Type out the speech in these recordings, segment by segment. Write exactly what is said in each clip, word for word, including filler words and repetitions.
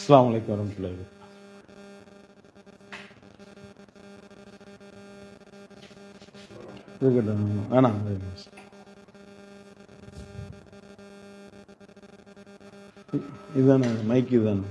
السلام عليكم ورحمة الله وبركاته. أنا إذا أنا مايك إذا أنا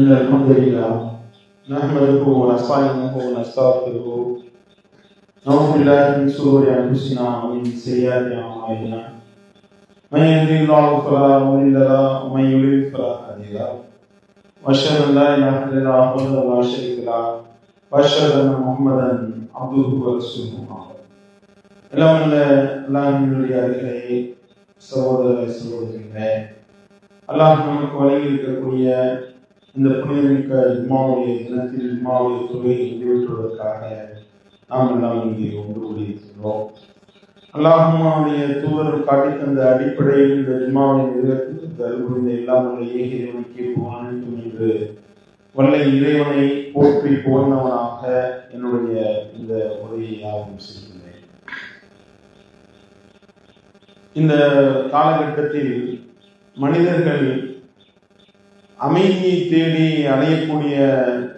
إن الحمد لله نحمده ونستعينه ونستغفره ونعوذ بالله من شرور أنفسنا ومن سيئات أعمالنا من يهده الله فلا مضل له ومن يضلل فلا هادي له وأشهد أن لا إله إلا الله وحده لا شريك له وأشهد أن محمدا عبده ورسوله اللهم لا نضل عليه سواه سواه اللهم إنك ولي الكريم. இந்த புனிதமிக்க இம்மாவுடைய தினத்தில் இம்மாவுடைய தொகையை நிறைவேற்றுவதற்காக நாம் எல்லாம் இங்கே ஒன்று கூடியிருக்கிறோம். அல்லாஹ்வுடைய தூதர் காட்டி தந்த அடிப்படையில் இந்த இம்மாவை நிறைவேற்றுவதற்கு எல்லாமுடைய ஏக இறைவனுக்கே புகழ் அனைத்தும் என்று வல்ல இறைவனை போற்றி போர்ந்தவனாக என்னுடைய இந்த உரையை ஆகும் செய்கிறேன். இந்த காலகட்டத்தில் மனிதர்கள் அமைதியை தேடி அடையக்கூடிய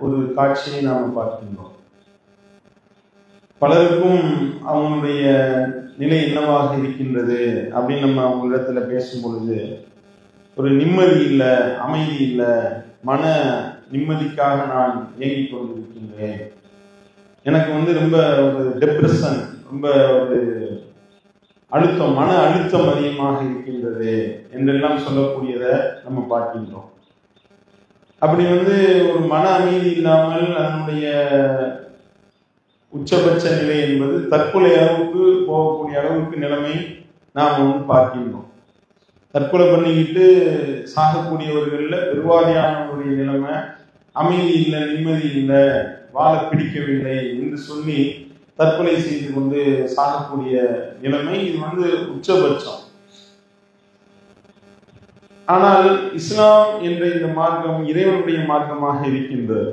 ஒரு காட்சியை நாம் பார்க்கின்றோம். பலருக்கும் அவங்களுடைய நிலை என்னவாக இருக்கின்றது அப்படின்னு நம்ம அவங்க இடத்துல பேசும்பொழுது ஒரு நிம்மதி இல்லை, அமைதி இல்லை, மன நிம்மதிக்காக நான் இயங்கிக் கொண்டிருக்கின்றேன், எனக்கு வந்து ரொம்ப ஒரு டிப்ரெஷன், ரொம்ப ஒரு அழுத்தம், மன அழுத்தம் அதிகமாக இருக்கின்றது என்றெல்லாம் சொல்லக்கூடியதை நம்ம பார்க்கின்றோம். அப்படி வந்து ஒரு மன அமைதி இல்லாமல் அதனுடைய உச்சபட்ச நிலை என்பது தற்கொலை அளவுக்கு போகக்கூடிய அளவுக்கு நிலைமை நாம் வந்து பார்க்கின்றோம். தற்கொலை பண்ணிக்கிட்டு சாகக்கூடியவர்களில் பெருவாரியானவருடைய நிலைமை அமைதி இல்லை, நிம்மதி இல்லை, வாழ பிடிக்கவில்லை என்று சொல்லி தற்கொலை செய்து கொண்டு சாகக்கூடிய நிலைமை இது வந்து உச்சபட்சம். ஆனால் இஸ்லாம் என்ற இந்த மார்க்கம் இறைவனுடைய மார்க்கமாக இருக்கின்றது.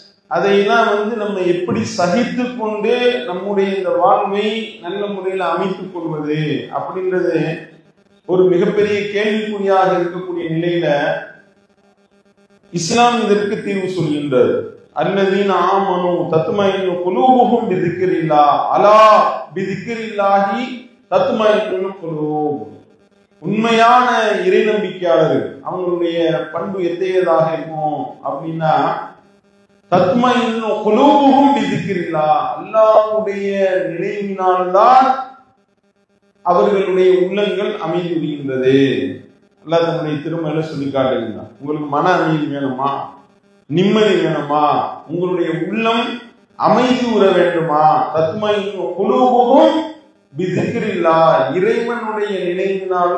அதையெல்லாம் வந்து நம்ம எப்படி சகித்து கொண்டு நம்முடைய இந்த வாழ்வை நல்ல முறையில் அமைத்துக் கொள்வது அப்படின்றது ஒரு மிகப்பெரிய கேள்விக்குறியாக இருக்கக்கூடிய நிலையில இஸ்லாம் இதற்கு தீர்வு சொல்கின்றது. அல்லதீன ஆமனு தத்மைனு குலூபுஹும் பிதிக்ரில்லாஹ் அலா பிதிக்ரில்லாஹி தத்மைனு குலூப். உண்மையான இறை நம்பிக்கையாளர்கள் அவங்களுடைய பண்பு எத்தகையதாக இருக்கும் அப்படின்னா தத்மைனு குலூபுஹும் பிதிக்ரில்லாஹ், அல்லாஹ்வுடைய நினைவினால்தான் அவர்களுடைய உள்ளங்கள் அமைதி உடைகின்றது. அல்லாஹ் தன்னுடைய திருமண சொல்லி காட்டுகின்றான். உங்களுக்கு மன அமைதி வேணுமா, நிம்மதி வேணுமா, உங்களுடைய உள்ளம் அமைதி உற வேண்டுமா, தத்மைனு குலூபுஹும் பிதிக்ரில்லாஹ், இறைவனுடைய நினைவினால்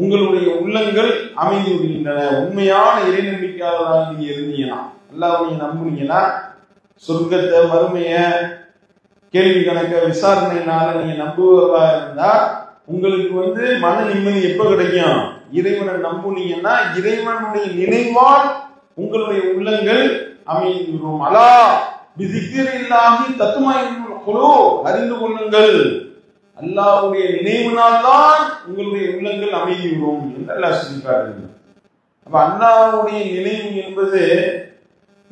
உங்களுடைய உள்ளங்கள் அமைதி உடைகின்றன. உண்மையான இறை நம்பிக்கையாளர்களாக நீங்க இருந்தீங்கன்னா, அல்லாஹ்வை நம்புறீங்கன்னா, சொர்க்கத்தை, வறுமைய, கேள்வி கணக்க, விசாரணையினால நீங்க நம்புவதா இருந்தா உங்களுக்கு வந்து மன நிம்மதி எப்ப கிடைக்கும்? இறைவனை நம்புனீங்கன்னா இறைவனுடைய நினைவால் உங்களுடைய உள்ளங்கள் அமைதி உறும். அலா பிதிக்ரில்லாஹி தத்மைனுல் குலூப், அறிந்து கொள்ளுங்கள், அல்லாஹ்வுடைய நினைவினால்தான் உங்களுடைய உள்ளங்கள் அமைதி உறும் என்று அல்லாஹ் சொல்லிட்டாரு. அப்ப அல்லாஹ்வுடைய நினைவு என்பது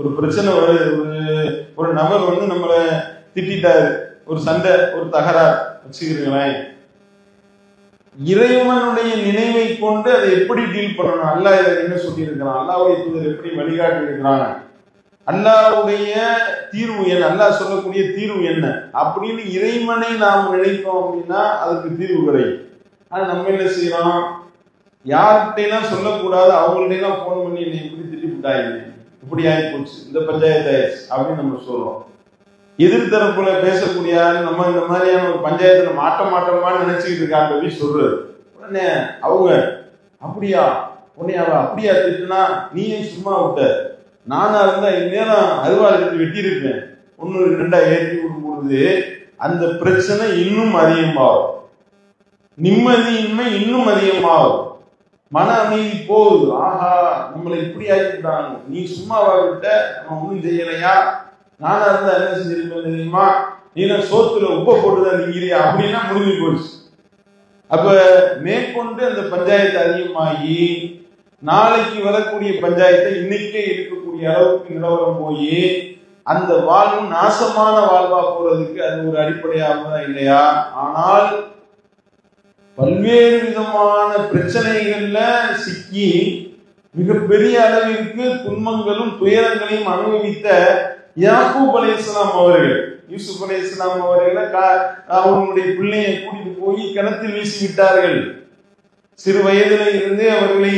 ஒரு பிரச்சனை வருது, ஒரு நபர் வந்து நம்மளை திட்டாரு, ஒரு சண்டை, ஒரு தகராறு வச்சுக்கிறீங்களேன், இறைவனுடைய நினைவை கொண்டு அதை எப்படி டீல் பண்ணணும், அல்லாஹ் இதை என்ன சொல்லியிருக்கிறான், அல்லாஹ்வுடைய தூதர் எப்படி வழிகாட்டி இருக்கிறாங்க, அல்லாஹ்வுடைய தீர்வு என்ன, அல்லாஹ் சொல்லக்கூடிய தீர்வு என்ன அப்படின்னு இறைவனை நாம் நினைப்போம் அப்படின்னா அதுக்கு தீர்வு கிடையாது. ஆனா நம்ம என்ன செய்யறோம்? யார்கிட்டையெல்லாம் சொல்லக்கூடாது அவங்கள்டையெல்லாம் போன் பண்ணி என்னை இப்படி திட்டிவிட்டாங்க, இப்படி ஆகி போச்சு, இந்த பஞ்சாயத்து ஆயிடுச்சு அப்படின்னு நம்ம சொல்றோம். எதிர்த்தரப்புல பேசக்கூடிய நம்ம இந்த மாதிரியான ஒரு பஞ்சாயத்துல மாட்ட மாட்டோமான்னு நினைச்சுக்கிட்டு இருக்காங்க சொல்றது. உடனே அவங்க அப்படியா உடனே அவ அப்படியா திட்டுனா நீ சும்மா விட்ட, நானா இருந்தா இந்நேரம் அறுவாள் எடுத்து வெட்டியிருப்பேன், ஒன்னு ரெண்டா ஏற்றி கொடுக்கும்போது அந்த பிரச்சனை இன்னும் அதிகமாகும், நிம்மதியின்மை இன்னும் அதிகமாகும், மன அமைதி போகுது. ஆஹா நம்மளை இப்படி ஆகிட்டாங்க, நீ சும்மாவா விட்ட, நம்ம ஒன்றும் செய்யலையா, நானா இருந்தா என்ன செஞ்சிருப்பேன் தெரியுமா, நீங்க சோத்துல உப்ப போட்டுதான் நீங்கிறியா அப்படின்னா முடிஞ்சு போயிடுச்சு. அப்ப மேற்கொண்டு அந்த பஞ்சாயத்து அதிகமாகி நாளைக்கு வரக்கூடிய பஞ்சாயத்தை இன்னைக்கே இருக்கக்கூடிய அளவுக்கு நிலவரம் போய் அந்த வாழ்வு நாசமான வாழ்வா போறதுக்கு அது ஒரு அடிப்படையாக இல்லையா? ஆனால் பல்வேறு விதமான பிரச்சனைகள்ல சிக்கி மிகப்பெரிய அளவிற்கு துன்பங்களும் துயரங்களையும் அனுபவித்த யாக்கூப் அலைஹிஸ்ஸலாம் அவர்கள், யூசுப் அலைஹிஸ்ஸலாம் அவர்களை அவர்களுடைய பிள்ளையை கூட்டிட்டு போய் கிணத்தில் வீசி விட்டார்கள். சிறு வயதில இருந்து அவர்களை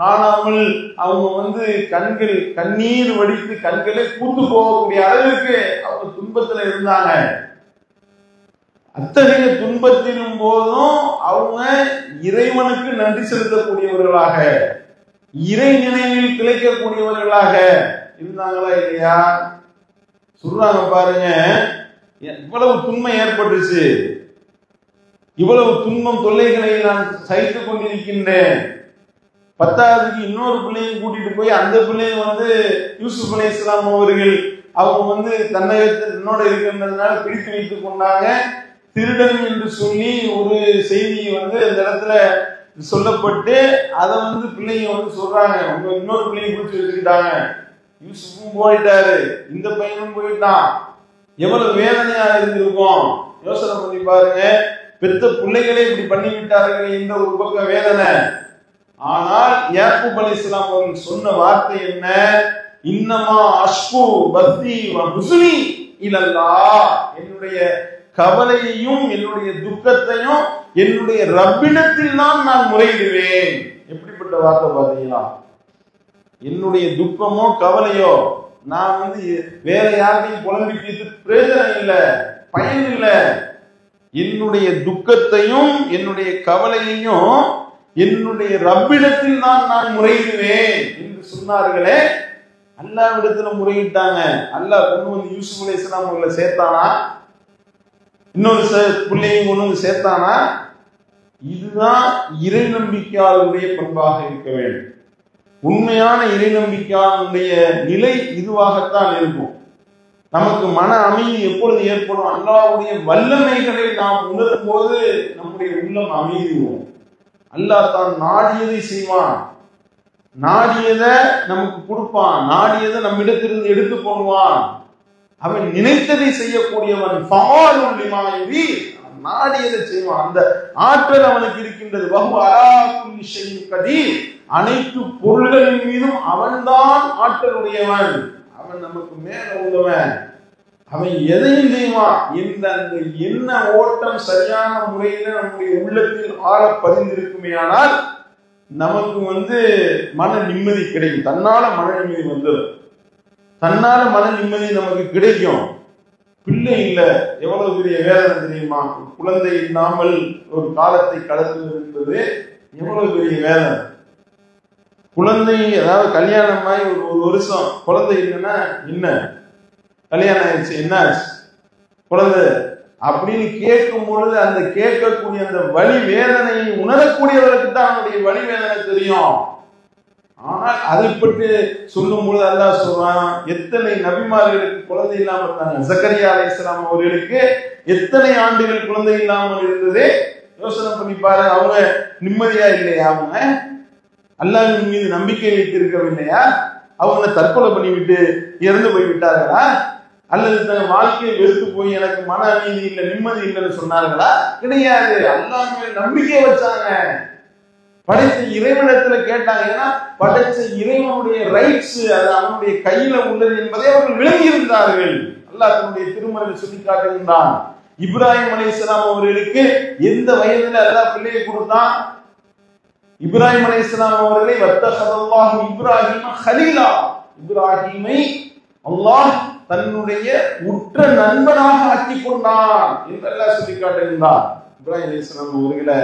காணாமல் அவங்க வந்து கண்கள் கண்ணீர் வடித்து கண்களை கூத்து போகக்கூடிய அளவிற்கு அவங்க துன்பத்துல இருந்தாங்க. அத்தகைய துன்பத்திலும் போதும் அவங்க இறைவனுக்கு நன்றி செலுத்தக்கூடியவர்களாக, இறை நினைவில் திளைக்கக்கூடியவர்களாக இருந்தாங்களா இல்லையா? சொல்றாங்க பாருங்க, இவ்வளவு துன்பம் ஏற்பட்டுச்சு, இவ்வளவு துன்பம் தொல்லைகளை நான் சகித்து கொண்டிருக்கின்றேன், பத்தாவதுக்கு இன்னொரு பிள்ளையும் கூட்டிட்டு போய் அந்த பிள்ளையை வந்து யூசுப் அலைஹிஸ்ஸலாம் அவர்கள் அவங்க வந்து தன்னகத்தை என்னோட இருக்கின்றதுனால பிடித்து வைத்துக் கொண்டாங்க. திருடன் என்று சொல்லி ஒரு செய்தியை வந்து அந்த இடத்துல சொல்லப்பட்டு அதை வந்து பிள்ளைங்க வந்து சொல்றாங்க, அவங்க இன்னொரு பிள்ளையை பிடிச்சி வச்சுக்கிட்டாங்க, யூசுப்பும் போயிட்டாரு, இந்த பையனும் போயிட்டான். எவ்வளவு வேதனையா இருந்திருக்கும் யோசனை பண்ணி பாருங்க. பெத்த பிள்ளைகளே இப்படி பண்ணி விட்டார்கள், இந்த ஒரு பக்கம் வேதனை. ஆனால் யாக்கூப் அலைஹிஸ்ஸலாம் அவர்கள் சொன்ன வார்த்தை என்ன? இன்னமா அஷ்கு பத்தி வ ஹுஸ்னி இலல்லாஹ். என்னுடைய கவலையையும் என்னுடைய துக்கத்தையும் என்னுடைய ரப்பிடத்தில் தான் நான் முறையிடுவேன். எப்படிப்பட்ட வார்த்தை பாத்தீங்களா? என்னுடைய துக்கமோ கவலையோ நான் வந்து வேற யாரையும் புலம்பி தீர்த்து பிரயோஜனம் இல்லை, பயன் இல்லை. என்னுடைய துக்கத்தையும் என்னுடைய கவலையையும் என்னுடைய ரப்பிடத்தில் தான் நான் முறையிடுவேன் என்று சொன்னார்களே. அல்லாஹ்விடத்துல முறையிட்டாங்க. அல்லாஹ் கொண்டு வந்து யூசுப் அலைஹிஸ்ஸலாம் அவங்களை சேர்த்தானா? இன்னொரு பிள்ளையும் கொண்டு வந்து சேர்த்தானா? இதுதான் இறை நம்பிக்கையாளருடைய பண்பாக இருக்க வேண்டும். உண்மையான இறை நம்பிக்கையாளருடைய நிலை இதுவாகத்தான் இருக்கும். நமக்கு மன அமைதி எப்பொழுது ஏற்படும்? அல்லாஹ்வுடைய வல்லமைகளை நாம் உணரும் போது நம்முடைய உள்ளம் அமைதிவோம். அல்லாஹ் தான் நாடியதை செய்வான், நாடியதை நமக்கு கொடுப்பான், நாடியதை நம்மிடத்திலிருந்து எடுத்து கொள்வான். அவன் நினைத்ததை செய்யக்கூடியவன். நாடியதை செய்வான். அந்த ஆற்றல் அவனுக்கு இருக்கின்றது. அனைத்து பொருள்களின் மீதும் அவன்தான் ஆற்றல் உடையவன். அவன் நமக்கு மேல உள்ளவன். அவன் எதையும் செய்வான். இந்த அந்த எண்ண ஓட்டம் சரியான முறையில நம்முடைய உள்ளத்தில் ஆழ பதிந்திருக்குமே ஆனால் நமக்கு வந்து மன நிம்மதி கிடைக்கும். தன்னால மன நிம்மதி வந்துடும். தன்னால மன நிம்மதி நமக்கு கிடைக்கும். பிள்ளை இல்லை, எவ்வளவு பெரிய வேதனை தெரியுமா? குழந்தை இல்லாமல் ஒரு காலத்தை கடந்து என்பது எவ்வளவு பெரிய வேதனை. குழந்தை, அதாவது கல்யாணமாய் ஒரு ஒரு வருஷம் குழந்தை இல்லைன்னா என்ன, கல்யாணம் ஆயிடுச்சு என்ன ஆச்சு குழந்தை அப்படின்னு கேட்கும் பொழுது அந்த கேட்கக்கூடிய அந்த வலி வேதனையை உணரக்கூடியவர்களுக்கு தான் அவனுடைய வலி வேதனை தெரியும். ஆனால் அதை பற்றி சொல்லும் பொழுது அல்லாஹ் சொல்றான், எத்தனை நபிமார்களுக்கு குழந்தை இல்லாமல் இருந்தாங்க. ஜக்கரியா அலைஹிஸ்ஸலாம் அவர்களுக்கு எத்தனை ஆண்டுகள் குழந்தை இல்லாமல் இருந்தது? யோசனை பண்ணிப்பாரு. அவங்க நிம்மதியா இல்லையா? அவங்க அல்லாஹ்வின் மீது நம்பிக்கை வைத்திருக்கவில்லையா? அவங்க தற்கொலை பண்ணிவிட்டு இறந்து போய்விட்டார்களா? அல்லது தன் வாழ்க்கையை வெறுத்து போய் எனக்கு மன அமைதி இல்லை, நிம்மதி இல்லைன்னு சொன்னார்களா? கிடையாது. அல்லாஹ் மேல் நம்பிக்கை வச்சாங்க. படைச்ச இறைவனிடத்துல கேட்டாங்க. ஏன்னா படைச்ச இறைவனுடைய ரைட்ஸ் அது அவனுடைய கையில உள்ளது என்பதை அவர்கள் விளங்கி இருந்தார்கள். அல்லாஹ் தன்னுடைய திருமணத்தை சுட்டி காட்டுகின்றான். இப்ராஹிம் அலைஹிஸ்ஸலாம் அவர்களுக்கு எந்த வயதுல அல்லாஹ் பிள்ளையை கொடுத்தான்? இப்ராஹிம் அலைஹிஸ்ஸலாம் அவர்களை வத்தஹல்லாஹு இப்ராஹிம கலீலா, இப்ராஹிமை அல்லாஹ் தன்னுடைய உற்ற நண்பனாக ஆக்கி கொண்டான் என்று அல்லாஹ் சொல்லி காட்டுகின்றான். இப்ராஹிம் அலைஹிஸ்ஸலாம் அவர்களை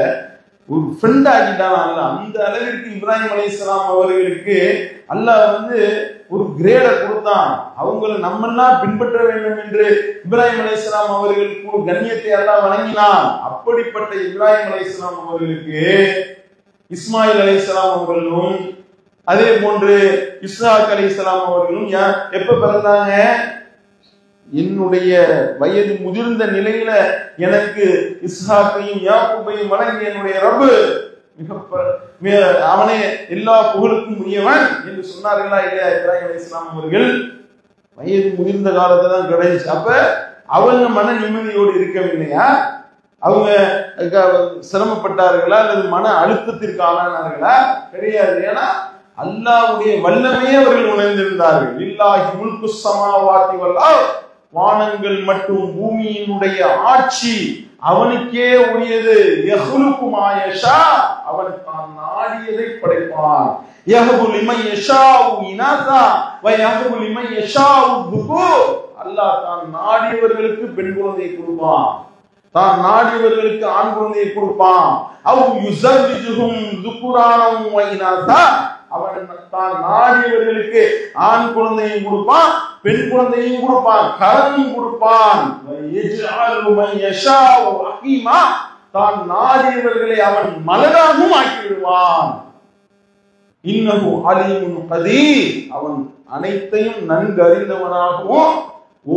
ஒரு ஃப்ரெண்ட் ஆக்கிட்டான். அந்த அளவிற்கு இப்ராஹிம் அலைஹிஸ்ஸலாம் அவர்களுக்கு அல்லாஹ் வந்து ஒரு கிரேடை கொடுத்தான். அவங்களை நம்மெல்லாம் பின்பற்ற வேண்டும் என்று இப்ராஹிம் அலைஹிஸ்ஸலாம் அவர்களுக்கு ஒரு கண்ணியத்தை அல்லாஹ் வழங்கினான். அப்படிப்பட்ட இப்ராஹிம் அலைஹிஸ்ஸலாம் அவர்களுக்கு இஸ்மாயில் அலைஹிஸ்ஸலாம் அவர்களும் அதே போன்று இஸ்ஹாக் அலைஹிஸ்ஸலாம் அவர்களும் எப்ப பிறந்தாங்க? என்னுடைய வயது முதிர்ந்த நிலையில எனக்கு இஸ்ஹாக்கையும் யாக்கூபையும் வழங்கிய என்னுடைய ரப்பு அவனே எல்லா புகழுக்கும் உரியவன் என்று சொன்னார்களா இல்லையா? இப்ராஹிம் அலைஹிஸ்ஸலாம் அவர்கள் வயது முதிர்ந்த காலத்தை தான் கிடைச்சு. அப்ப அவங்க மன நிம்மதியோடு இருக்கவில்லையா? அவங்க சிரமப்பட்டார்களா அல்லது மன அழுத்தத்திற்கு ஆளானார்களா? கிடையாது. ஏன்னா அல்லாஹ்வுடைய வல்லமையை அவர்கள் உணர்ந்திருந்தார்கள். லில்லாஹி முல்கு ஸமாவாதி வல் அர்த், வானங்கள் மற்றும் பூமியினுடைய ஆட்சி அவனுக்கே உரியது. யஹ்லுகு மா யஷா, அவன் தான் நாடியதை படைப்பான். யஹ்பு லிமன் யஷாஉ இனாஸா வ யஹ்பு லிமன் யஷாஉ துகூர், அல்லாஹ் தான் நாடியவர்களுக்கு பெண் குழந்தையை கொடுப்பான், தான் நாடியவர்களுக்கு ஆண் குழந்தையை கொடுப்பான். அவ் யுஸவ்விஜுஹும் துக்ரானன் வ இனாஸா, அவன் தான் நாடியவர்களுக்கு ஆண் குழந்தையும் கொடுப்பான், பெண் குழந்தையும் கொடுப்பான், கரனும் கொடுப்பான். தான் நாடியவர்களை அவன் மலராகவும் ஆக்கிவிடுவான். இன்னஹு அலீமுன் கதீர், அவன் அனைத்தையும் நன்கு அறிந்தவனாகவும்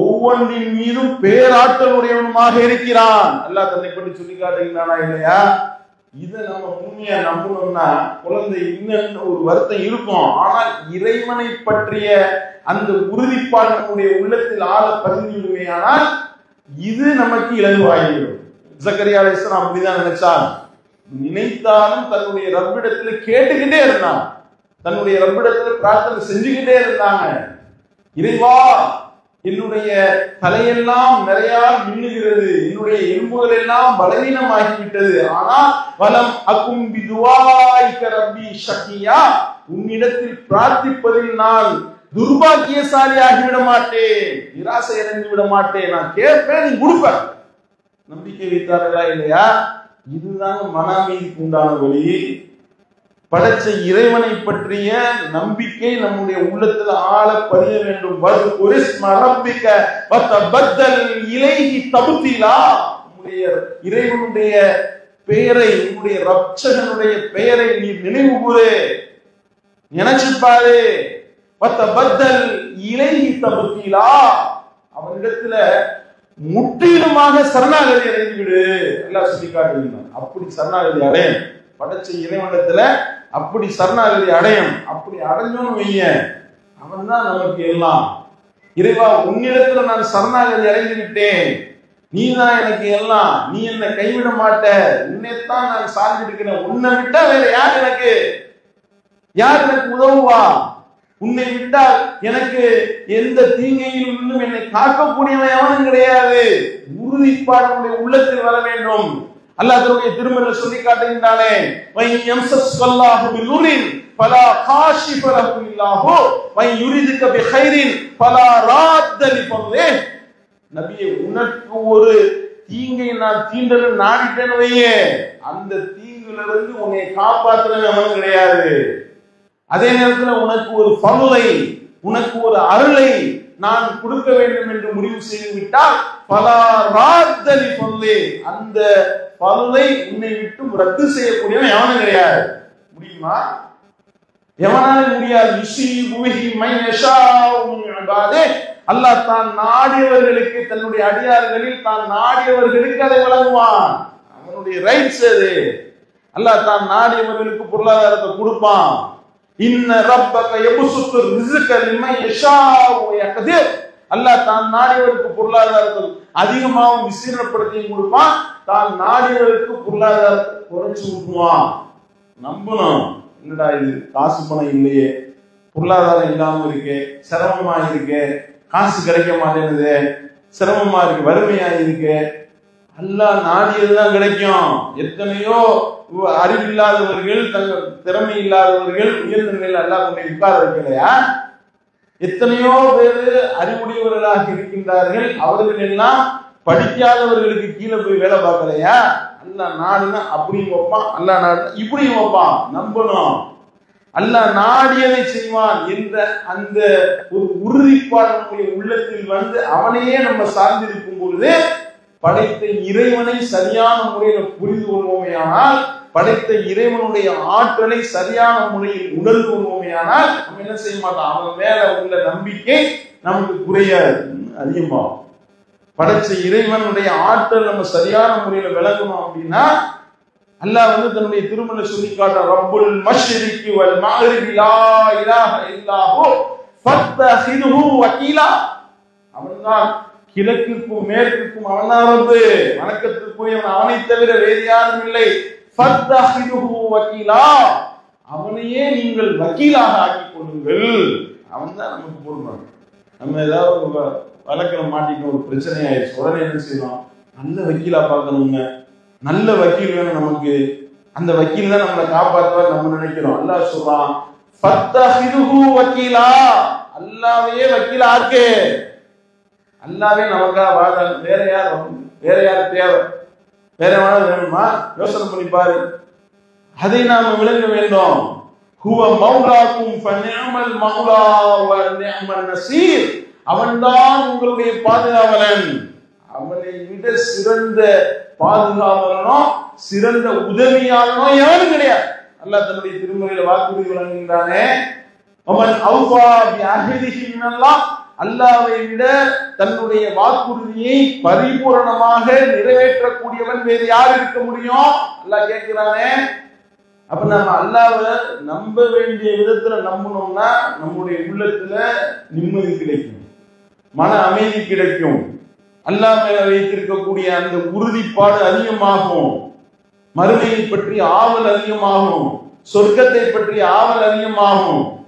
ஒவ்வொன்றின் மீதும் பேராற்றல் உடையவனுமாக இருக்கிறான். அல்லாஹ் தன்னை பற்றி சொல்லி காட்டுகிறானா இல்லையா? இதை நம்ம உண்மையா நம்பணும்னா குழந்தை இன்னும் ஒரு வருத்தம் இருக்கும். ஆனால் இறைவனை பற்றிய அந்த உறுதிப்பாடு நம்முடைய உள்ளத்தில் ஆள பதிந்துடுமே ஆனால் இது நமக்கு இலகுவாகிடும். ஜக்கரியா அலைஹிஸ்ஸலாம் அப்படிதான் நினைச்சார். நினைத்தாலும் தன்னுடைய ரப்பிடத்திலே கேட்டுக்கிட்டே இருந்தான். தன்னுடைய ரப்பிடத்திலே பிரார்த்தனை செஞ்சிக்கிட்டே இருந்தாங்க. இறைவா, என்னுடைய தலையெல்லாம் நிறைய மின்னுகிறது, என்னுடைய எலும்புகள் எல்லாம் பலவீனமாகிவிட்டது, ஆனால் வலம் அக்கும் பிதுவாய்க ரப்பி ஷகியா, உன்னிடத்தில் பிரார்த்திப்பதில் நான் துர்பாக்கியசாலி ஆகிவிட மாட்டேன், நிராசை அடைந்து விட மாட்டேன், நான் கேட்பேன், நீ கொடுப்பேன். நம்பிக்கை வைத்தார்களா இல்லையா? இதுதான் மன அமைதிக்கு உண்டான வழி. படைச்ச இறைவனை பற்றிய நம்பிக்கை நம்முடைய உள்ளத்துல ஆழ பதிய வேண்டும். இறைவனுடைய பெயரை, உன்னுடைய ரட்சகனுடைய பெயரை நீ நினைவு கூறு, நினைச்சுப்பாரு. பத்தபத்தல் இலைகி தபுத்தீலா, அவனிடத்துல முற்றிலுமாக சரணாகதி அடைந்துவிடு. அல்லாஹ் சொல்லி காட்டுகிறான். அப்படி சரணாகதி அடையும். படைச்ச இறைவனத்துல அப்படி சரணாகதி அடையும். அப்படி அடைஞ்சோன்னு வைய, அவன் தான் நமக்கு எல்லாம். இறைவா, உன்னிடத்துல நான் சரணாகதி அடைந்து விட்டேன், நீ தான் எனக்கு எல்லாம், நீ என்னை கைவிட மாட்ட, உன்னைத்தான் நான் சார்ந்திருக்கிறேன், உன்னை விட்டா வேற யார் எனக்கு, யார் எனக்கு உதவுவா, உன்னை விட்டால் எனக்கு எந்த தீங்கையில் இன்னும் என்னை காக்கக்கூடியவன் எவனும் கிடையாது. உறுதிப்பாடு உள்ளத்தில் வர வேண்டும். அல்லாஹ் தன்னுடைய திருமறை சொல்லி காட்டுகின்றானே, வயம்சஸ்வல்லாஹு பில்லுரின் பலா காஷிஃப லஹு இல்லாஹு வயுரிதுக பிகைரின் பலா ராத்த லிஃபதே. நபியே, உனக்கு ஒரு தீங்கை நான் தீண்டல் நாடிட்டேன் வையே, அந்த தீங்கிலிருந்து உன்னை காப்பாற்றவே எவனும் கிடையாது. அதே நேரத்துல உனக்கு ஒரு பலுளை, உனக்கு ஒரு அருளை நான் கொடுக்க வேண்டும் என்று முடிவு செய்து விட்டால் பலா ராத்தலி பல்லே, அந்த பலுளை உன்னை விட்டு ரத்து செய்யக்கூடியவன் எவனும் கிடையாது. முடியுமா? எவனால முடியாது. அல்லாஹ் தான் நாடியவர்களுக்கு, தன்னுடைய அடியார்களில் தான் நாடியவர்களுக்கு அதை வழங்குவான். அவனுடைய ரைட்ஸ் அது. அல்லாஹ் தான் நாடியவர்களுக்கு பொருளாதாரத்தை கொடுப்பான். பொருளாதாரத்தை அதிகமாகவும் விசீரணப்படுத்தியும் கொடுப்பான், தான் நாடியவர்களுக்கு பொருளாதாரத்தை குறைச்சு கொடுப்பான். நம்பணும். என்னடா இது, காசு பணம் இல்லையே, பொருளாதாரம் இல்லாம இருக்கு, சிரமமா இருக்கு, காசு கிடைக்க மாட்டேங்குது, சிரமமா இருக்கு, வறுமையா இருக்கு. அல்லாஹ் நாடியதுதான் கிடைக்கும். எத்தனையோ அறிவில்லாதவர்கள், தங்கள் திறமை இல்லாதவர்கள் உயர்ந்த நிலையில் அல்லாஹ் கொண்டு உட்கார வைக்கலையா? எத்தனையோ பேரு அறிவுடையவர்களாக இருக்கின்றார்கள், அவர்கள் எல்லாம் படிக்காதவர்களுக்கு கீழே போய் வேலை பார்க்கலையா? அல்லாஹ் நாடுனா அப்படியும் வைப்பான், அல்லாஹ் நாடுனா இப்படியும் வைப்பான். நம்பணும். அல்லாஹ் நாடியதை செய்வான் என்ற அந்த ஒரு உறுதிப்பாடு உள்ளத்தில் வந்து அவனையே நம்ம சார்ந்திருக்கும் பொழுது, படைத்த இறைவனை சரியான முறையில் புரிந்து கொள்வோமையானால், படைத்த இறைவனுடைய ஆற்றலை சரியான முறையில் உணர்ந்து கொள்வோமையானால், நம்ம என்ன செய்ய மாட்டோம், அவன் மேல உள்ள நம்பிக்கை நமக்கு குறையாது, அதிகமாகும். படைச்ச இறைவனுடைய ஆற்றல் நம்ம சரியான முறையில் விளக்கணும் அப்படின்னா, அல்லாஹ் வந்து தன்னுடைய திருமண சொல்லி காட்ட, ரப்புல் மஷ்ரிகி வல் மக்ரிபி லா இலாஹ இல்லாஹு ஃபத்தஹிதுஹு வகீலா, அவன்தான் கிழக்குக்கும் மேற்குக்கும் அவனாக வந்து வணக்கத்திற்குரியவன், அவனை தவிர வேறு யாரும் இல்லை, அவனையே நீங்கள் வக்கீலாக ஆக்கிக் கொள்ளுங்கள். அவன் தான் நமக்கு பொருள். நம்ம ஏதாவது வழக்கில் மாட்டிக்கிட்ட ஒரு பிரச்சனை ஆயிடுச்சு, உடனே என்ன செய்யணும், நல்ல வக்கீலா பார்க்கணுங்க, நல்ல வக்கீல் வேணும் நமக்கு, அந்த வக்கீல் தான் நம்மளை காப்பாற்றுவார் நம்ம நினைக்கிறோம். அல்லாஹ் சொல்றான், அல்லாவையே வக்கீலா ஆக்கு. அல்லாவே நமக்காக வாழ்ந்தாங்க. வேற யார் வேற யார் தேவை, வேற யாரும் வேணுமா? யோசனை பண்ணி பாரு. அதை நாம் விளங்க வேண்டும். அவன்தான் உங்களுடைய பாதுகாவலன். அவனை விட சிறந்த பாதுகாவலனோ சிறந்த உதவியாளனோ யாரும் கிடையாது. அல்லாஹ் தன்னுடைய திருமறையில வாக்குறுதி வழங்குகின்றானே, அவன் அல்லாஹ்வை விட தன்னுடைய வாக்குறுதியை பரிபூரணமாக நிறைவேற்றக்கூடியவன் வேறு யார் இருக்க முடியும்? அல்லாஹ் கேட்கிறானே. அப்ப நம்ம அல்லாஹ்வை நம்ப வேண்டிய விதத்துல நம்பணும்னா நம்முடைய உள்ளத்துல நிம்மதி கிடைக்கும், மன அமைதி கிடைக்கும், அல்லாஹ் மேல வைத்திருக்கக்கூடிய அந்த உறுதிப்பாடு அதிகமாகும். மறுமையை பற்றி ஆவல் அதிகமாகும், சொர்க்கத்தை பற்றி ஆவல் அதிகமாகும்.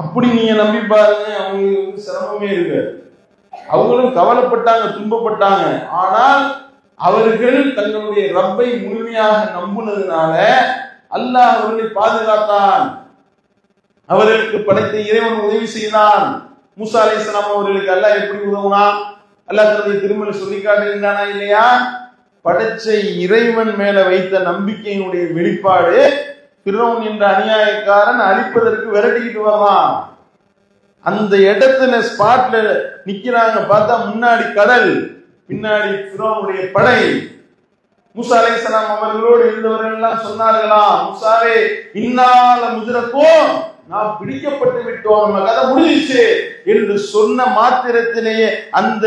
அப்படி நீங்க நம்பி பாருங்க, அவங்களுக்கு சிரமமே இருக்கு. அவங்களும் கவலைப்பட்டாங்க, துன்பப்பட்டாங்க. ஆனால் அவர்கள் தங்களுடைய ரப்பை முழுமையாக நம்புனதுனால அல்லாஹ் அவர்களை பாதுகாத்தான், அவர்களுக்கு படைத்த இறைவன் உதவி செய்தான். மூசா அலைஹிஸ்ஸலாம் அவர்களுக்கு அல்லாஹ் எப்படி உதவுனா? அல்லாஹ் தன்னுடைய திருமலை சொல்லி காட்டுகின்றானா இல்லையா? படைச்ச இறைவன் மேல வைத்த நம்பிக்கையினுடைய வெளிப்பாடு. பிறவன் என்ற அநியாயக்காரன் அழிப்பதற்கு விரட்டிக்கிட்டு வரலாம். அந்த இடத்துல ஸ்பாட்ல நிக்கிறாங்க, பார்த்தா முன்னாடி கடல், பின்னாடி பிறவனுடைய படை. மூசா அலைஹிஸ்ஸலாம் அவர்களோடு இருந்தவர்கள் எல்லாம் சொன்னார்களா, மூசாவே இன்னால முஜ்ரகூன், நாம் பிடிக்கப்பட்டு விட்டோம், நம்ம கதை முடிஞ்சிச்சு என்று சொன்ன மாத்திரத்திலேயே அந்த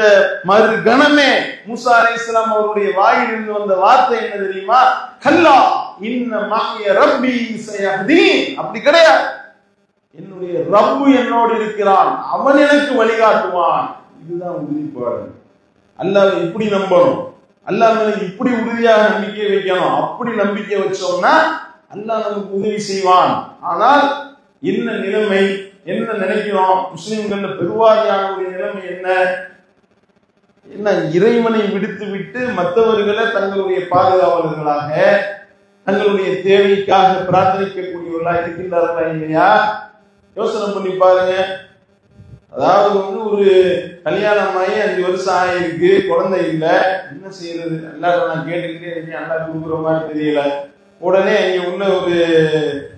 மறுகணமே மூசா அலைஹிஸ்ஸலாம் அவருடைய வாயிலிருந்து வந்த வார்த்தை என்ன தெரியுமா? கல்லா இன்ன மஹிய ரப்பி சயஹ்தீன். அப்படி கிடையாது, என்னுடைய ரப்பு என்னோடு இருக்கிறான், அவன் எனக்கு வழிகாட்டுவான். இதுதான் உறுதிப்பாடு. அல்லாஹ்வை இப்படி நம்பணும், அல்லாஹ் மேல இப்படி உறுதியாக நம்பிக்கை வைக்கணும். அப்படி நம்பிக்கை வச்சோம்னா அல்லாஹ் நமக்கு உதவி செய்வான். ஆனால் என்ன நிலைமை, என்ன நினைக்கிறோம்? முஸ்லிம்கள் பெருவாரியானுடைய நிலைமை என்ன என்ன இறைவனை விடுத்து விட்டு மற்றவர்களை தங்களுடைய பாதுகாவலர்களாக, தங்களுடைய தேவைக்காக பிரார்த்தனைக்கக்கூடியவர்களா இருக்கின்றார்களா இல்லையா? யோசனை பண்ணி பாருங்க. அதாவது வந்து ஒரு கல்யாணம் ஆகி அஞ்சு வருஷம் ஆகிருக்கு, குழந்தை இல்லை, என்ன செய்யறது? எல்லாரும் நான் கேட்டுக்கிட்டே நல்லா கொடுக்குற மாதிரி தெரியல. உடனே இங்க உள்ள ஒரு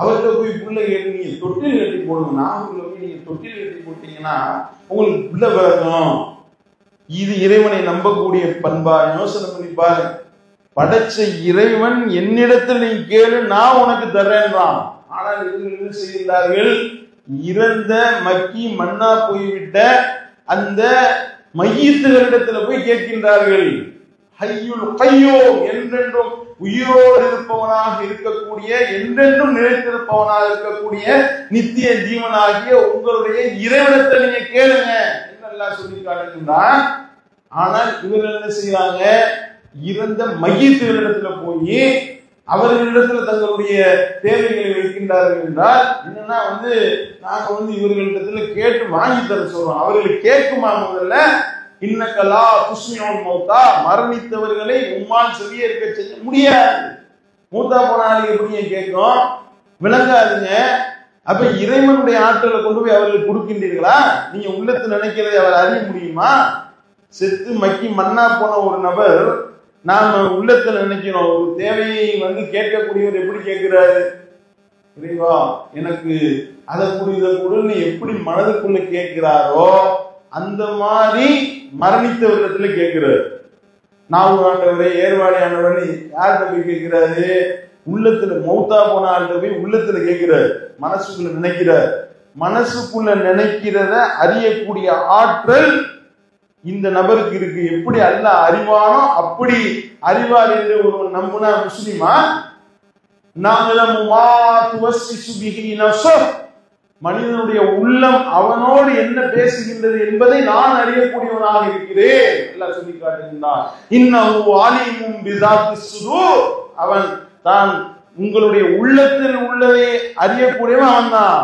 அவர்கிட்ட போய் புள்ளை கேட்டு நீங்க தொட்டில் கட்டி போடுங்க, நாகூர்ல போய் நீங்க தொட்டில் கட்டி போட்டீங்கன்னா உங்களுக்கு புள்ள பிறக்கும். இது இறைவனை நம்பக்கூடிய பண்பா? யோசனை பண்ணி பாருங்க. படைச்ச இறைவன் என்னிடத்தில் நீ கேளு, நான் உனக்கு தர்றேன்றான். ஆனால் இவர்கள் என்ன செய்கிறார்கள்? இறந்த மக்கி மண்ணா போய்விட்ட அந்த மையத்துகளிடத்துல போய் கேட்கின்றார்கள். ஹய்யுல் கையூம், என்றென்றும் உயிரோடு இருப்பவனாக இருக்கக்கூடிய, என்றென்றும் நிலைத்திருப்பவனாக இருக்கக்கூடிய நித்திய ஜீவனாகிய உங்களுடைய இறைவனத்தை நீங்க கேளுங்க நல்லா சொல்லி காட்டுகின்றான். ஆனால் இவர்கள் என்ன செய்யறாங்க? இறந்த மையத்திடத்துல போய் அவர்களிடத்துல தங்களுடைய தேவைகளை வைக்கின்றார்கள் என்றால் என்னன்னா வந்து நாங்க வந்து இவர்களிடத்துல கேட்டு வாங்கி தர சொல்றோம். அவர்கள் கேட்குமா முதல்ல? இன்னக்கலா குஸ்மியோன் மௌத்தா, மரணித்தவர்களை உம்மால் செவிய இருக்க செய்ய முடியாது. மூத்தா போனாலும் எப்படிங்க கேட்கும்? விளங்காதுங்க. அப்ப இறைவனுடைய ஆற்றலை கொண்டு போய் அவர்கள் கொடுக்கின்றீர்களா? நீங்க உள்ளத்து நினைக்கிறதை அவர் அறிய முடியுமா? செத்து மக்கி மண்ணா போன ஒரு நபர் நாம உள்ளத்துல நினைக்கிறோம், ஒரு தேவையை வந்து கேட்கக்கூடியவர் எப்படி கேட்கிறாரு? இறைவா எனக்கு அதை கூடியதை கூடன்னு எப்படி மனதுக்குள்ள கேட்கிறாரோ அந்த மாதிரி மரணித்தவரிடத்துல கேட்கிறாரு. நாகூர் ஆண்டவரை, ஏர்வாடி ஆண்டவரை யார்கிட்ட போய் கேட்கிறாரு? உள்ளத்துல மௌத்தா போன ஆள்கிட்ட போய் உள்ளத்துல கேட்கிறாரு, மனசுக்குள்ள நினைக்கிறார். மனசுக்குள்ள நினைக்கிறத அறியக்கூடிய ஆற்றல் இந்த நபருக்கு இருக்கு. எப்படி அல்லாஹ் அறிவானோ அப்படி அறிவார் என்று ஒரு நம்புனா முஸ்லிமா? நாங்கள் மனிதனுடைய உள்ளம் அவனோடு என்ன பேசுகின்றது என்பதை நான் அறியக்கூடியவனாக இருக்கிறேன். அல்லாஹ் சொல்லி காட்டுகின்றான், இன்னஹு ஆலிமும் பிஸாத்தி ஸுதூர், அவன் தான் உங்களுடைய உள்ளத்தில் உள்ளதை அறியக்கூடியவன். அவன் தான்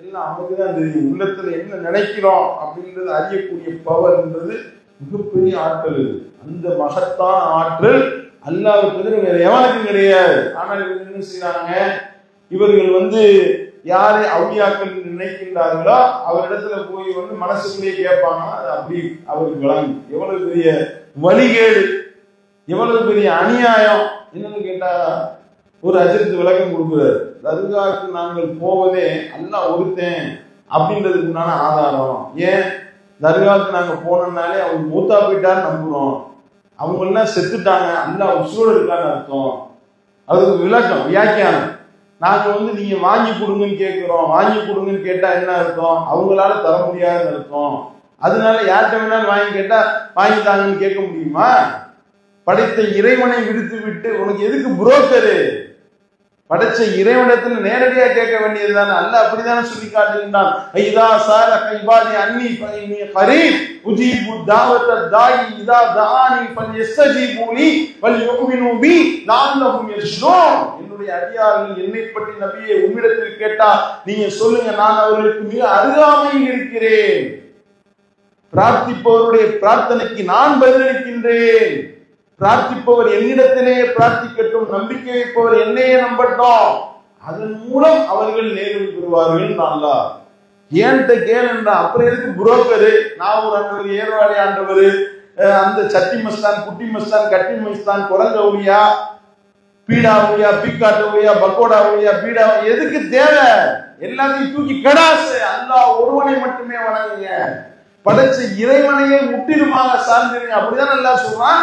எல்லாம் அவனுக்கு தான் தெரியும். உள்ளத்துல என்ன நினைக்கிறோம் அப்படின்றது அறியக்கூடிய பவர் என்பது மிகப்பெரிய ஆற்றல். அந்த மகத்தான ஆற்றல் அல்லாஹ்வுக்கு வேற எவனுக்கும் கிடையாது. ஆனால் இவங்க என்ன செய்யறாங்க? இவர்கள் வந்து யாரை அவுளியாக்கள் நினைக்கின்றார்களோ அவரிடத்துல போய் வந்து மனசுக்குள்ளே கேட்பாங்க. அது அப்படி அவருக்கு விளங்கும். எவ்வளவு பெரிய வழிகேடு, எவ்வளவு பெரிய அநியாயம் என்னன்னு கேட்டா ஒரு அஜித்து விளக்கம் கொடுக்குறாரு. தர்காவுக்கு நாங்கள் போவதே அல்லா ஒருத்தன் அப்படின்றதுக்குண்டான ஆதாரம். ஏன் தர்காவுக்கு நாங்க போனோம்னாலே அவங்க மூத்தா போயிட்டான்னு நம்புறோம், அவங்க எல்லாம் செத்துட்டாங்க, அல்லா உசுரோடு இருக்கான்னு அர்த்தம். அதுக்கு விளக்கம் வியாக்கியானம். நாங்க வந்து நீங்க வாங்கி கொடுங்கன்னு கேட்கிறோம், வாங்கி கொடுங்கன்னு கேட்டா என்ன அர்த்தம்? அவங்களால தர முடியாதுன்னு அர்த்தம். அதனால யார்கிட்ட வேணாலும் வாங்கி கேட்டா வாங்கி தாங்கன்னு கேட்க முடியுமா? படைத்த இறைவனை விடுத்து விட்டு உனக்கு எதுக்கு புரோக்கரு? படைச்ச இறைவனத்துல நேரடியா கேட்க வேண்டியதுதானே. அல்ல அப்படித்தானே சொல்லி காட்டுகின்றான். ஐதா சார் அகைபாதி அன்னி பைனி கரீப் உஜீபு தாவத தாயி இதா தானி பல்யஸ்தஜீபூலி வல்யுமினு பி லஅன்னஹும் யஷ்ரூன். என்னுடைய அடியார்கள் என்னை பற்றி நபியே உம்மிடத்தில் கேட்டா நீங்க சொல்லுங்க, நான் அவர்களுக்கு மிக அருகாமையில் இருக்கிறேன், பிரார்த்திப்பவருடைய பிரார்த்தனைக்கு நான் பதிலளிக்கின்றேன், பிரார்த்திப்பவர் என்னிடத்திலேயே பிரார்த்திக்கட்டும், நம்பிக்கை வைப்பவர் என்னையே நம்பட்டும், அதன் மூலம் அவர்கள் நேர்வு பெறுவார்கள். நல்லா ஏன்ட்ட கேளுண்டா, அப்புறம் எதுக்கு புரோக்கரு? நான் ஒரு ஆண்டவர், ஏர்வாடி ஆண்டவர், அந்த சட்டி மஸ்தான், குட்டி மஸ்தான், கட்டி மஸ்தான், குரல் ஊழியா, பீடா ஊழியா, பீக்காட்டு ஊழியா, பக்கோடா ஊழியா, பீடா எதுக்கு தேவை? எல்லாத்தையும் தூக்கி கடாசு. அல்லா ஒருவனை மட்டுமே வணங்குங்க, படைச்ச இறைவனையே முற்றிலுமாக சார்ந்திருங்க. அப்படிதான் நல்லா சொல்றான்.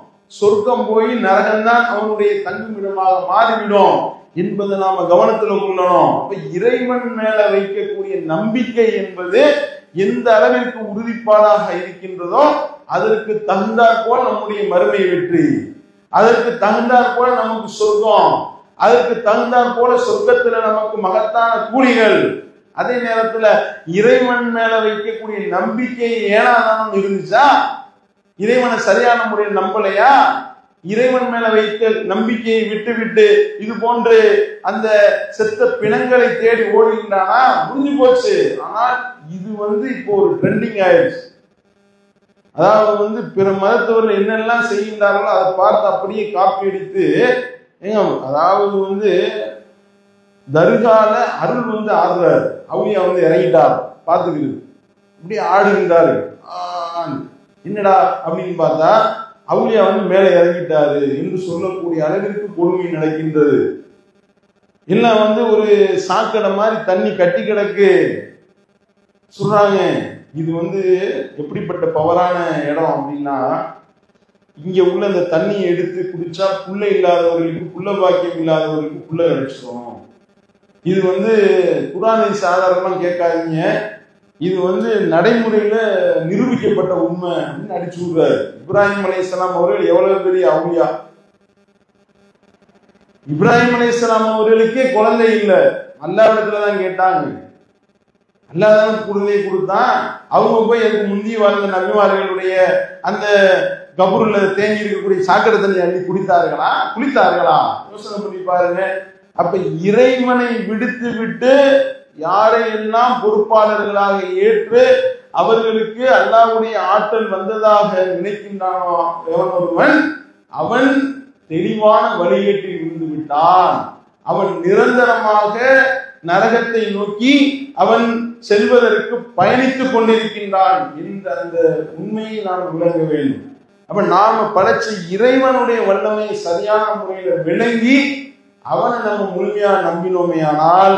சொர்க்கம் போய் நரகம்தான் அவனுடைய தங்குமிடமாக மாறிவிடும் என்பதை நாம கவனத்துல கொள்ளணும். அப்ப இறைவன் மேல வைக்கக்கூடிய நம்பிக்கை என்பது எந்த அளவிற்கு உறுதிப்பாடாக இருக்கின்றதோ அதற்கு தகுந்தாற்போல் நம்முடைய மறுமை வெற்றி, அதற்கு தகுந்தாற்போல் நமக்கு சொர்க்கம், அதற்கு தகுந்தாற்போல சொர்க்கத்துல நமக்கு மகத்தான கூலிகள். அதே நேரத்துல இறைவன் மேல வைக்கக்கூடிய நம்பிக்கை ஏனாதானம் இருந்துச்சா? இறைவனை சரியான முறையில் நம்பலையா? இறைவன் மேல வைத்த நம்பிக்கையை விட்டு விட்டு இது போன்று அந்த செத்த பிணங்களை தேடி ஓடுகின்றானா? முடிஞ்சு போச்சு. ஆனால் இது வந்து இப்போ ஒரு ட்ரெண்டிங் ஆயிடுச்சு. அதாவது வந்து பிற மதத்தவர்கள் என்னெல்லாம் செய்கின்றார்களோ அதை பார்த்து அப்படியே காப்பி அடித்து, அதாவது வந்து தர்கால அருள் வந்து ஆடுறாரு, அவங்க வந்து இறங்கிட்டார் பார்த்துக்கிது இப்படி ஆடுகின்றாரு. என்னடா அப்படின்னு பார்த்தா அவுளியா வந்து மேலே இறங்கிட்டாரு என்று சொல்லக்கூடிய அளவிற்கு கொடுமை நடக்கின்றது. எல்லாம் வந்து ஒரு சாக்கடை மாதிரி தண்ணி கட்டி கிடக்கு சொல்றாங்க. இது வந்து எப்படிப்பட்ட பவரான இடம் அப்படின்னா, இங்க உள்ள இந்த தண்ணியை எடுத்து குடிச்சா புள்ள இல்லாதவர்களுக்கு புள்ள பாக்கியம் இல்லாதவர்களுக்கு புள்ள கிடைச்சிடும். இது வந்து குர்ஆனை சாதாரணமா கேட்காதீங்க, இது வந்து நடைமுறையில நிரூபிக்கப்பட்ட உண்மை அப்படின்னு அடிச்சு விடுறாரு. இப்ராஹிம் அலைஹிஸ்ஸலாம் அவர்கள் எவ்வளவு பெரிய அவுளியா! இப்ராஹிம் அலைஹிஸ்ஸலாம் அவர்களுக்கே குழந்தை இல்லை, அல்லாஹ்விடத்துலதான் கேட்டாங்க, அல்லாஹ்தான் குழந்தையை கொடுத்தான். அவங்க போய் அதுக்கு முந்தி வாழ்ந்த நபிமார்களுடைய அந்த கபூர்ல தேங்கி இருக்கக்கூடிய சாக்கடை தண்ணி அள்ளி குடித்தார்களா குளித்தார்களா? யோசனை பண்ணி பாருங்க. அப்ப இறைவனை விடுத்து விட்டு யாரையெல்லாம் பொறுப்பாளர்களாக ஏற்று அவர்களுக்கு அல்லாஹ்வுடைய ஆற்றல் வந்ததாக நினைக்கின்றானோ எவன் ஒருவன், அவன் தெளிவான வழிகேட்டில் விழுந்து விட்டான். அவன் நிரந்தரமாக நரகத்தை நோக்கி அவன் செல்வதற்கு பயணித்துக் கொண்டிருக்கின்றான் என்ற அந்த உண்மையை நாம் விளங்க வேண்டும். அப்ப நாம படைச்ச இறைவனுடைய வல்லமை சரியான முறையில விளங்கி அவனை நம்ம முழுமையா நம்பினோமேயானால்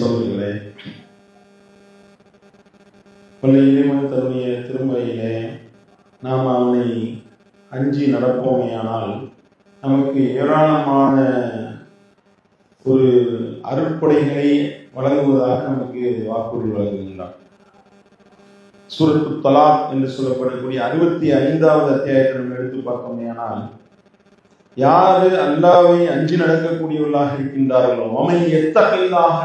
சோதர்களே, பல இறைவன் தன்னுடைய திருமறையிலே நாம் அவனை அஞ்சி நடப்போமையானால் நமக்கு ஏராளமான ஒரு அருட்படைகளை வழங்குவதாக நமக்கு வாக்குறுதி வழங்குகின்றார். சூரத்து தலாக் என்று சொல்லப்படக்கூடிய அறுபத்தி ஐந்தாவது அத்தியாயத்தை நம்ம எடுத்து பார்ப்போமையானால், யாரு அல்லாஹ்வை அஞ்சி நடக்கக்கூடியவர்களாக இருக்கின்றார்களோ அவன் எத்தகையதாக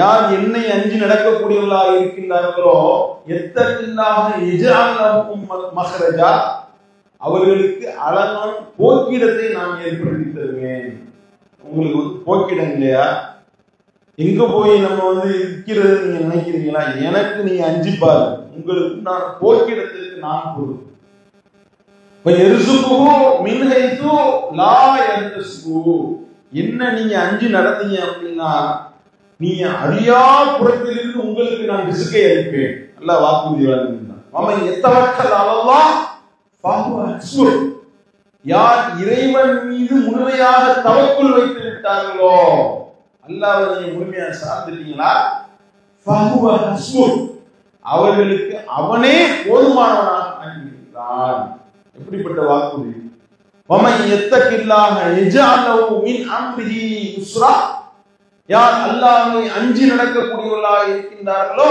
யார் என்னை அஞ்சி நடக்கக்கூடியவர்களாக இருக்கின்றார்களோ எத்தகையாக அவர்களுக்கு அழகான போக்கிடத்தை நான் ஏற்படுத்தி தருவேன். உங்களுக்கு வந்து போக்கிடம் இல்லையா? எங்க போய் நம்ம வந்து இருக்கிறது நீங்க நினைக்கிறீங்களா? எனக்கு நீங்க அஞ்சு பாரு, உங்களுக்கு நான் போக்கிடத்துக்கு நான் கொடுப்பேன். என்ன நீங்க அஞ்சு நடந்தீங்க அப்படின்னா நீங்க அழியா புறத்திலிருந்து உங்களுக்கு நான் ரிஸ்கை அளிப்பேன். நல்லா வாக்குறுதி வழங்குகின்றான். அவன் எத்தவர்கள் அளவா யார் இறைவன் மீது முழுமையாக தவக்குள் வைத்து விட்டார்களோ, அல்லாஹ்வை முழுமையாக சார்ந்துட்டீங்களா, அவர்களுக்கு அவனே போதுமானவனாக ஆகிவிடுகிறான். எப்படிப்பட்ட வாக்குறுதி! யார் அல்லாஹ்வை அஞ்சி நடக்கக்கூடியவர்களாக இருக்கின்றார்களோ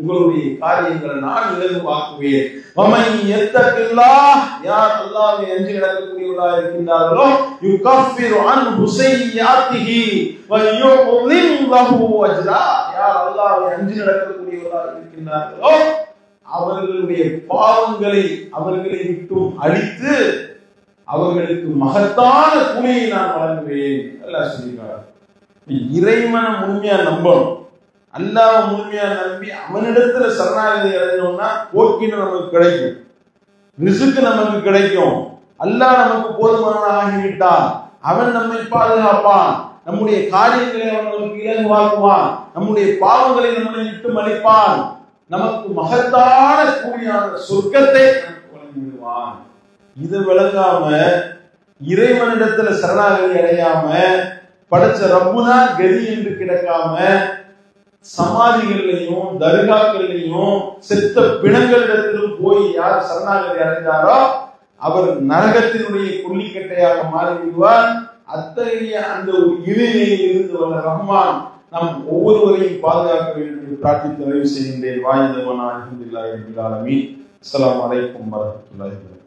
உங்களுடைய காரியங்களை நான் இலகுவாக்குவேன். யார் அல்லாஹ்வை அஞ்சி நடக்கக்கூடியவர்களாக இருக்கின்றார்களோ யுகஃபிரு அன் ஹுசையாத்திஹி வ யுஉலிம் லஹு அஜ்ரா. யார் அல்லாஹ்வை அஞ்சி நடக்கக்கூடியவர்களாக இருக்கின்றார்களோ அவர்களுடைய பாவங்களை அவர்களை விட்டும் அழித்து அவர்களுக்கு மகத்தான கூலியை நான் வழங்குவேன். அல்லாஹ் சொல்லியிருக்கார். இறைவனை முழுமையா நம்பணும். அல்லாஹ் முழுமையா நம்பி அவனிடத்துல சரணாகதி அடைஞ்சோம்னா போக்கின நமக்கு கிடைக்கும், ரிசுக்கு நமக்கு கிடைக்கும். அல்லாஹ் நமக்கு போதுமானவன் ஆகிவிட்டான். அவன் நம்மை பாதுகாப்பான். நம்முடைய காரியங்களை அவன் நமக்கு இலகுவாக்குவான். நம்முடைய பாவங்களை நம்மளை விட்டு மலிப்பான். நமக்கு மகத்தான கூலியான சொர்க்கத்தை நமக்கு வழங்கி விடுவான். இதை விளங்காம இறைவனிடத்துல சரணாகதி அடையாம படைச்ச ரப்புதான் கதி என்று கிடக்காம சமாதிகள்லையும் தர்காக்கள்லையும் செத்த பிணங்களிடத்திலும் போய் யார் சரணாகதி அடைந்தாரோ அவர் நரகத்தினுடைய கொல்லிக்கட்டையாக மாறிவிடுவார். அத்தகைய அந்த ஒரு இறைநிலையில் இருந்து வந்த ரஹ்மான் நாம் ஒவ்வொருவரையும் பாதுகாக்க வேண்டும் என்று பிரார்த்தித்து நிறைவு செய்கின்றேன். வாய்ந்தவன் அல்ஹம்துலில்லாஹி ரப்பில் ஆலமீன். அஸ்ஸலாமு அலைக்கும் வரஹ்மத்துல்லாஹி வபரகாத்துஹு.